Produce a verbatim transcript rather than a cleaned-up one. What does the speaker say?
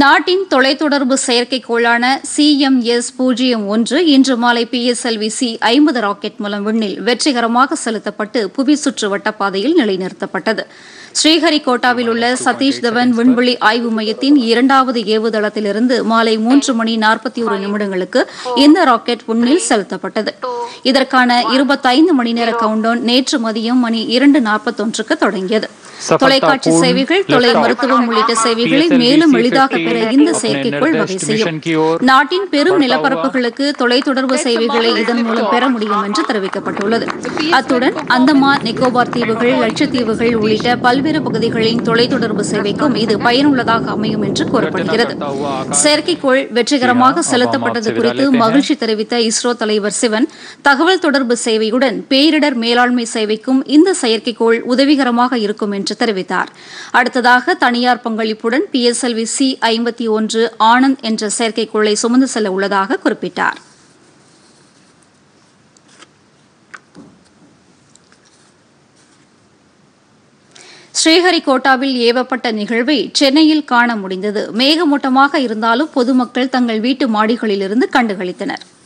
நாட்டின் தொலைத்தொடர்பு செயற்கைக்கோளான C M S பூஜ்ஜியம் ஒன்று இன்று மாலை P S L V C ஐம்பது ராக்கெட் மூலம் விண்ணில் வெற்றிகரமாக செலுத்தப்பட்டு புவி சுற்று வட்டப்பாதையில் நிலைநிறுத்தப்பட்டது. ஸ்ரீஹரி கோட்டாவில் உள்ள சதீஷ் தவன் விண்வெளி ஆய்வு மையத்தின் இரண்டாவது ஏவுதளத்திலிருந்து மாலை மூன்று மணி நாற்பத்தி ஒரு நிமிடங்களுக்கு இந்த ராக்கெட் விண்ணில் செலுத்தப்பட்டது. இதற்கான இருபத்தைந்து மணி நேர கவுண்டவுன் நேற்று மதியம் மணி இரண்டு நாற்பத்தொன்றுக்கு தொடங்கியது. தொலைக்காட்சி சேவைகள், தொலை மருத்துவம் உள்ளிட்ட சேவைகளை மேலும் எளிதாக பெற இந்த செயற்கைக்கோள் வகை செய்யும். நாட்டின் பெரும் நிலப்பரப்புகளுக்கு தொலைத்தொடர்பு சேவைகளை இதன் மூலம் பெற முடியும் என்று தெரிவிக்கப்பட்டுள்ளது. அத்துடன் அந்தமான், நிக்கோபார் தீவுகள், லட்சத்தீவுகள் உள்ளிட்ட பல்வேறு பகுதிகளின் தொலைத்தொடர்பு சேவைக்கும் இது பயனுள்ளதாக அமையும் என்று கூறப்படுகிறது. செயற்கைக்கோள் வெற்றிகரமாக செலுத்தப்பட்டது குறித்து மகிழ்ச்சி தெரிவித்த இஸ்ரோ தலைவர் சிவன், தகவல் தொடர்பு சேவையுடன் பேரிடர் மேலாண்மை சேவைக்கும் இந்த செயற்கைக்கோள் உதவிகரமாக இருக்கும் என்று தெரிவித்தார். அடுத்ததாக தனியார் பங்களிப்புடன் P S L V C ஐம்பத்தி ஒன்று ஆனந்த் என்ற செயற்கைக்கோளை சுமந்து செல்ல உள்ளதாக குறிப்பிட்டார். ஸ்ரீஹரிகோட்டாவில் ஏவப்பட்ட நிகழ்வை சென்னையில் காண முடிந்தது. மேகமூட்டமாக இருந்தாலும் பொதுமக்கள் தங்கள் வீட்டு மாடிகளிலிருந்து கண்டுகளித்தனர்.